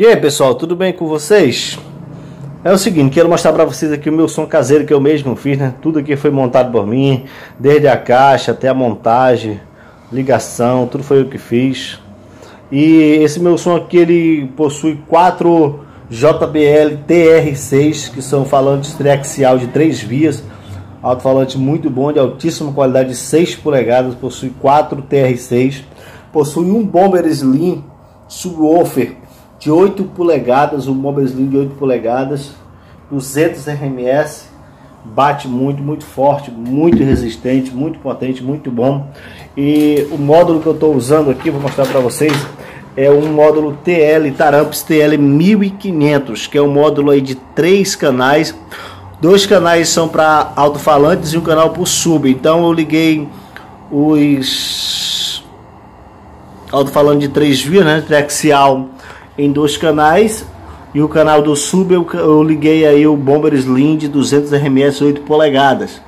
E aí pessoal, tudo bem com vocês? É o seguinte, quero mostrar para vocês aqui o meu som caseiro que eu mesmo fiz, né? Tudo aqui foi montado por mim, desde a caixa até a montagem, ligação, tudo foi eu que fiz. E esse meu som aqui, ele possui 4 JBL TR6, que são falantes triaxial de 3 vias, alto-falante muito bom, de altíssima qualidade, de 6 polegadas, possui 4 TR6, possui um Bomber Slim subwoofer de 8 polegadas, um Mobeslim de 8 polegadas, 200 RMS, bate muito, muito forte, muito resistente, muito potente, muito bom. E o módulo que eu estou usando aqui, vou mostrar para vocês, é um módulo TL, Taramps TL 1500, que é um módulo aí de 3 canais, 2 canais são para alto-falantes e um canal por sub. Então eu liguei os alto-falante de 3 vias, né, triaxial, em 2 canais, e o canal do sub eu liguei aí o Bomber Slim de 200 RMS 8 polegadas.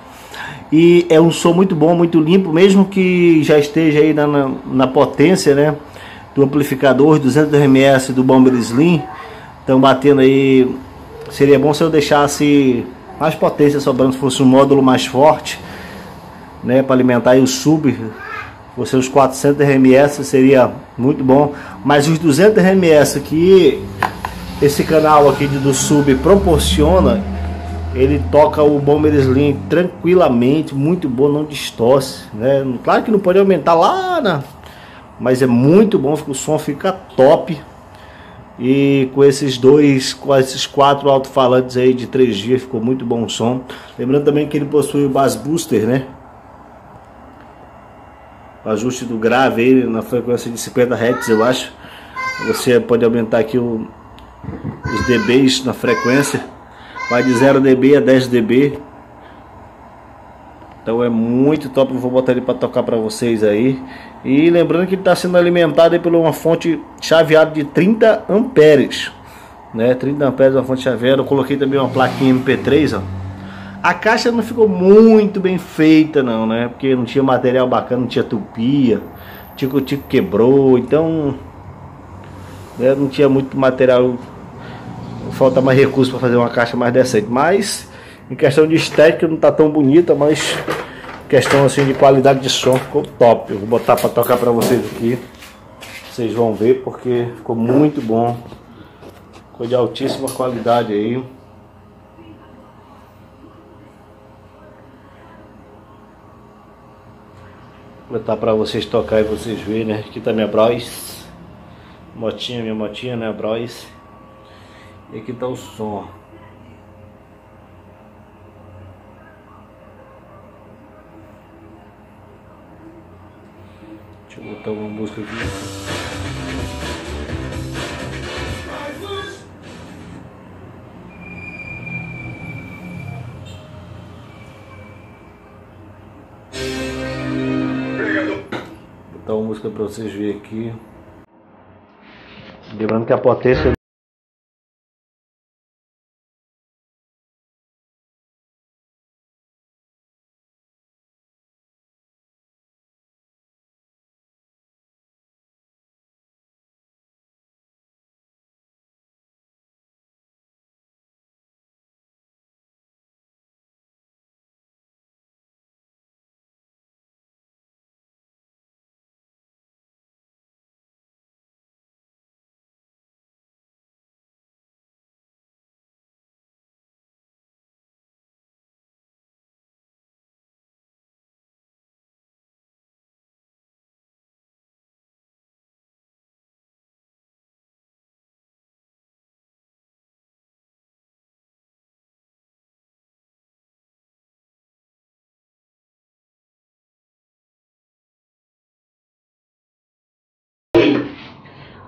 E é um som muito bom, muito limpo, mesmo que já esteja aí na potência, né, do amplificador 200 RMS do Bomber Slim. Então batendo aí, seria bom se eu deixasse mais potência sobrando, se fosse um módulo mais forte, né, para alimentar aí o sub. Você os 400 RMS seria muito bom, mas os 200 RMS que esse canal aqui do sub proporciona, ele toca o Bomber Slim tranquilamente, muito bom, não distorce, né? Claro que não pode aumentar lá, né? Mas é muito bom, o som fica top. E com esses 4 alto-falantes aí de 3 dias ficou muito bom o som. Lembrando também que ele possui o Bass Booster, né? Ajuste do grave aí na frequência de 50 Hz, eu acho. Você pode aumentar aqui os dBs na frequência, vai de 0 dB a 10 dB. Então é muito top, eu vou botar ele para tocar para vocês aí. E lembrando que ele está sendo alimentado aí por uma fonte chaveada de 30 amperes, né? 30 amperes uma fonte chaveada. Eu coloquei também uma plaquinha MP3, ó. A caixa não ficou muito bem feita não, né? Porque não tinha material bacana, não tinha tupia, tico-tico quebrou, então, né, não tinha muito material, falta mais recurso para fazer uma caixa mais decente. Mas em questão de estética não tá tão bonita, mas questão assim de qualidade de som ficou top. Eu vou botar para tocar para vocês aqui, vocês vão ver porque ficou muito bom, ficou de altíssima qualidade aí. Vou botar pra vocês tocar e vocês verem, né? Aqui tá minha Bros, minha motinha, né, Bros. E aqui tá o som. Deixa eu botar uma música aqui. Então, música para vocês verem aqui. Lembrando que a potência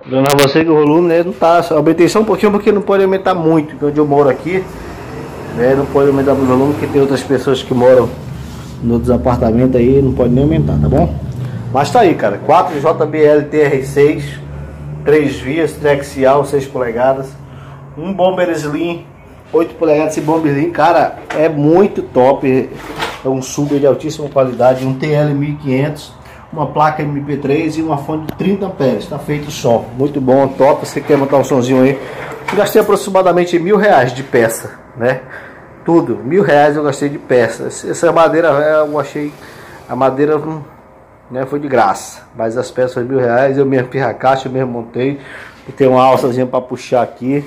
dando a você que o volume, né, não tá, aumentei só um pouquinho porque não pode aumentar muito, onde eu moro aqui, né, não pode aumentar o volume, porque tem outras pessoas que moram em outros apartamentos aí, não pode nem aumentar, tá bom? Mas tá aí, cara, 4 JBL TR6, 3 vias, triaxial, 6 polegadas, um Bomber Slim, 8 polegadas, e Bomber Slim, cara, é muito top, é um sub de altíssima qualidade, um TL 1500, uma placa MP3 e uma fonte de 30 amperes. Tá feito o som, muito bom, top. Você quer montar um sonzinho aí? Gastei aproximadamente R$1.000 de peça, né? Tudo, R$1.000 eu gastei de peça. Essa madeira eu achei, a madeira né, foi de graça, mas as peças foi R$1.000. Eu mesmo fiz a caixa, eu mesmo montei. E tem uma alçazinha para puxar aqui,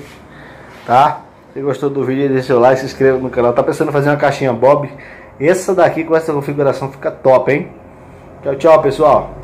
tá? Se gostou do vídeo, deixa seu like, se inscreva no canal. Tá pensando em fazer uma caixinha bob? Essa daqui com essa configuração fica top, hein? Tchau, tchau, pessoal.